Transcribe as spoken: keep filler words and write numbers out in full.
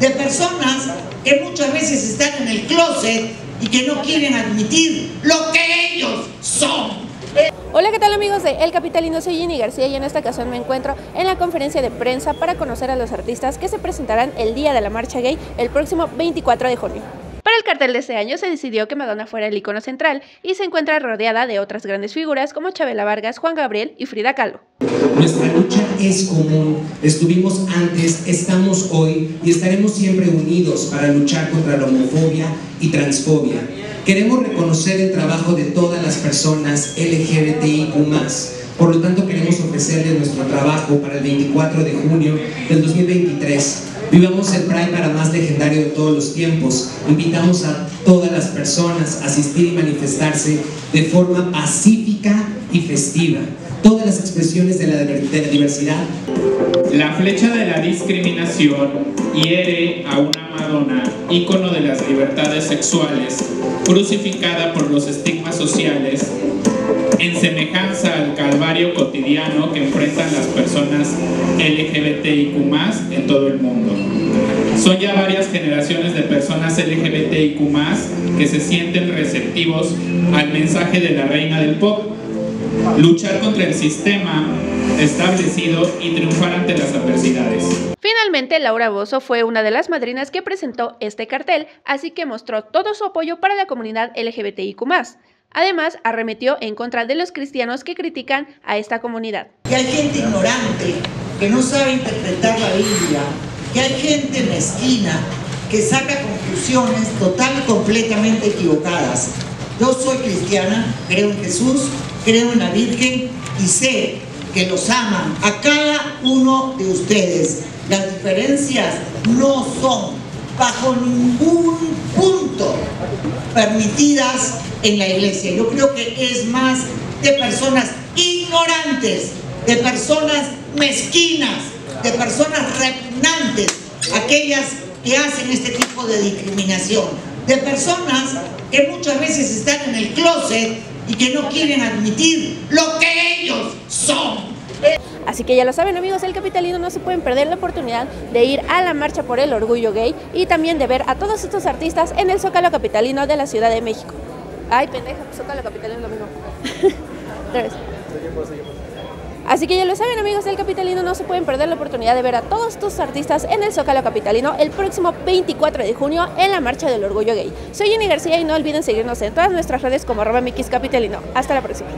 De personas que muchas veces están en el closet y que no quieren admitir lo que ellos son. Hola, ¿qué tal amigos de El Capitalino? Soy Jenny García y en esta ocasión me encuentro en la conferencia de prensa para conocer a los artistas que se presentarán el día de la marcha gay el próximo veinticuatro de junio. Para el cartel de este año se decidió que Madonna fuera el icono central y se encuentra rodeada de otras grandes figuras como Chabela Vargas, Juan Gabriel y Frida Calvo. Nuestra lucha es común, estuvimos antes, estamos hoy y estaremos siempre unidos para luchar contra la homofobia y transfobia. Queremos reconocer el trabajo de todas las personas L G B T I Q más, por lo tanto queremos ofrecerles nuestro trabajo para el veinticuatro de junio del dos mil veintitrés. Vivamos el Pride para más legendario de todos los tiempos. Invitamos a todas las personas a asistir y manifestarse de forma pacífica y festiva. Todas las expresiones de la, de la diversidad. La flecha de la discriminación hiere a una Madonna, ícono de las libertades sexuales, crucificada por los estigmas sociales, en semejanza al calvario cotidiano que enfrentan las personas L G B T I Q más, en todo el mundo. Son ya varias generaciones de personas L G B T I Q más, que se sienten receptivos al mensaje de la reina del pop: luchar contra el sistema establecido y triunfar ante las adversidades. Finalmente, Laura Bozzo fue una de las madrinas que presentó este cartel, así que mostró todo su apoyo para la comunidad L G B T I Q más. Además, arremetió en contra de los cristianos que critican a esta comunidad. Y hay gente ignorante que no sabe interpretar la Biblia, y hay gente mezquina que saca conclusiones total y completamente equivocadas. Yo soy cristiana, creo en Jesús, creo en la Virgen y sé que los aman a cada uno de ustedes. Las diferencias no son bajo ningún punto permitidas en la iglesia. Yo creo que es más de personas ignorantes, de personas mezquinas, de personas repugnantes, aquellas que hacen este tipo de discriminación, de personas que muchas veces están en el closet y que no quieren admitir lo que ellos son. Así que ya lo saben amigos, El Capitalino, no se pueden perder la oportunidad de ir a la marcha por el orgullo gay y también de ver a todos estos artistas en el Zócalo Capitalino de la Ciudad de México. Ay, pendeja, Zócalo Capitalino es lo mismo. Así que ya lo saben amigos del Capitalino, no se pueden perder la oportunidad de ver a todos estos artistas en el Zócalo Capitalino el próximo veinticuatro de junio en la Marcha del Orgullo Gay. Soy Jenny García y no olviden seguirnos en todas nuestras redes como arroba mx capitalino. Hasta la próxima.